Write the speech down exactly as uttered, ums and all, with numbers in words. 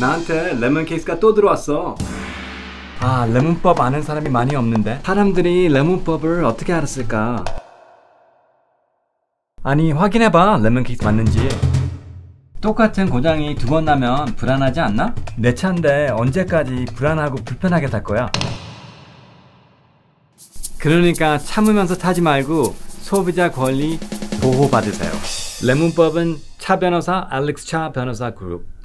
나한테 레몬 케이스가 또 들어왔어. 아, 레몬법 아는 사람이 많이 없는데 사람들이 레몬법을 어떻게 알았을까? 아니, 확인해봐. 레몬 케이스 맞는지. 똑같은 고장이 두 번 나면 불안하지 않나? 내 차인데 언제까지 불안하고 불편하게 탈 거야? 그러니까 참으면서 타지 말고 소비자 권리 보호받으세요. 레몬법은 차 변호사, 알렉스 차 변호사 그룹.